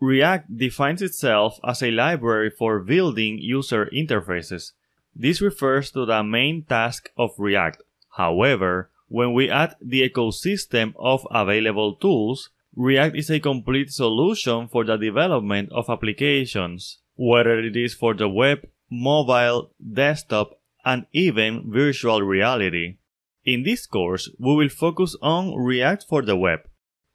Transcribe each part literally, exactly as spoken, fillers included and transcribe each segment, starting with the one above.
React defines itself as a library for building user interfaces. This refers to the main task of React. However, when we add the ecosystem of available tools, React is a complete solution for the development of applications, whether it is for the web, mobile, desktop, and even virtual reality. In this course, we will focus on React for the web.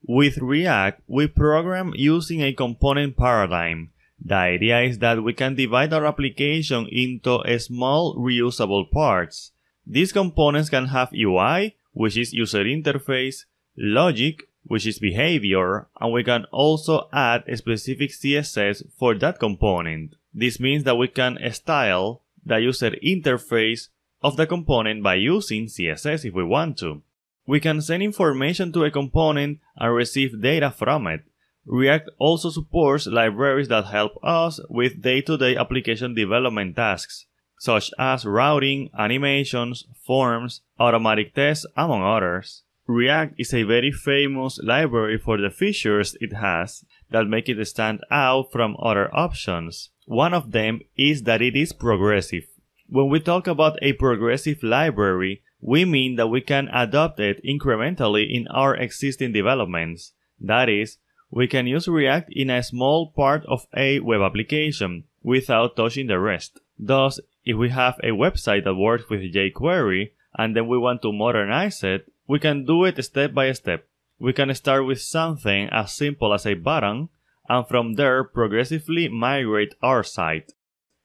With React, we program using a component paradigm. The idea is that we can divide our application into small reusable parts. These components can have U I, which is user interface, logic, which is behavior, and we can also add a specific C S S for that component. This means that we can style the user interface of the component by using C S S if we want to. We can send information to a component and receive data from it. React also supports libraries that help us with day-to-day application development tasks, such as routing, animations, forms, automatic tests, among others. React is a very famous library for the features it has that make it stand out from other options. One of them is that it is progressive. When we talk about a progressive library, we mean that we can adopt it incrementally in our existing developments. That is, we can use React in a small part of a web application without touching the rest. Thus, if we have a website that works with jQuery and then we want to modernize it, we can do it step by step. We can start with something as simple as a button and from there progressively migrate our site.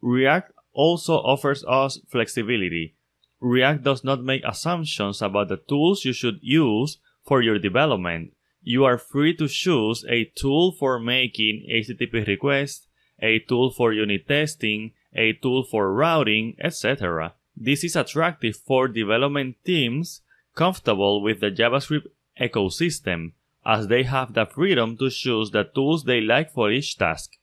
React also offers us flexibility. React does not make assumptions about the tools you should use for your development. You are free to choose a tool for making H T T P requests, a tool for unit testing, a tool for routing, et cetera. This is attractive for development teams comfortable with the JavaScript ecosystem, as they have the freedom to choose the tools they like for each task.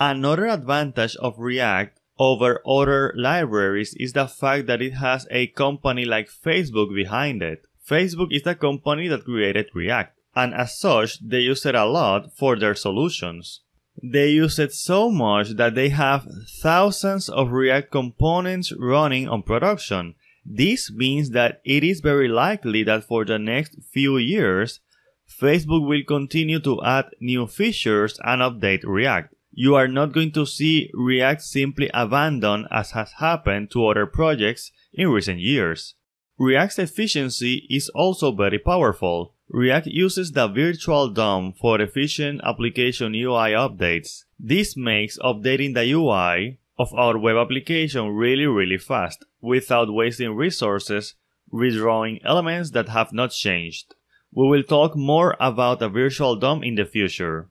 Another advantage of React over other libraries is the fact that it has a company like Facebook behind it. Facebook is the company that created React, and as such, they use it a lot for their solutions. They use it so much that they have thousands of React components running on production. This means that it is very likely that for the next few years, Facebook will continue to add new features and update React. You are not going to see React simply abandoned as has happened to other projects in recent years. React's efficiency is also very powerful. React uses the virtual D O M for efficient application U I updates. This makes updating the U I of our web application really, really fast, without wasting resources redrawing elements that have not changed. We will talk more about a virtual D O M in the future.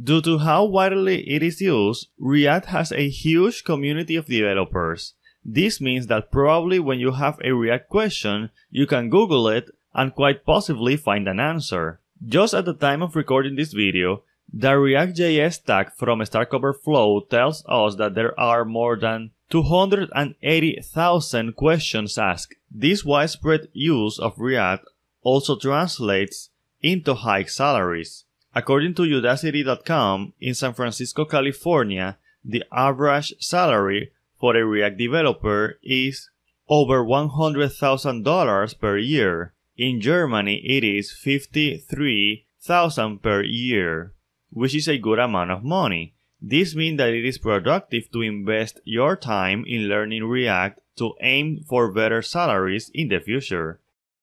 Due to how widely it is used, React has a huge community of developers. This means that probably when you have a React question, you can Google it and quite possibly find an answer. Just at the time of recording this video, the React.js stack from Stack Overflow tells us that there are more than two hundred eighty thousand questions asked. This widespread use of React also translates into high salaries. According to Udacity dot com, in San Francisco, California, the average salary for a React developer is over one hundred thousand dollars per year. In Germany, it is fifty-three thousand dollars per year, which is a good amount of money. This means that it is productive to invest your time in learning React to aim for better salaries in the future.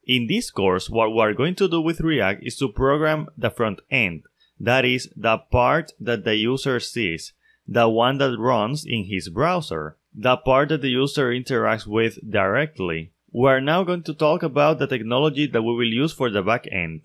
In this course, what we are going to do with React is to program the front end, that is, the part that the user sees, the one that runs in his browser, the part that the user interacts with directly. We are now going to talk about the technology that we will use for the back end.